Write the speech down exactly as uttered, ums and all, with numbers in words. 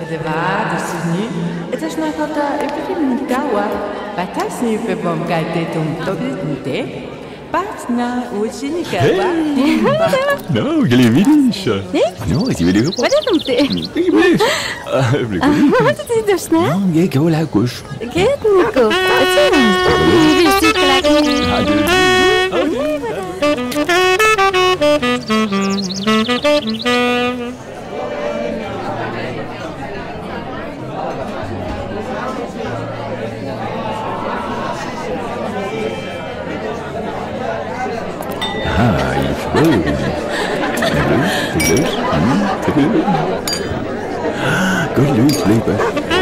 elevados e tas na kota epidemikawa batas ni pepom kaite ton tobinte patna uchinika wa no gliminish no ti vedo vado tante vado ti do sna ge go la gauche ge nico Oh, c'est bleu, c'est bleu, c'est bleu. Ah, good news,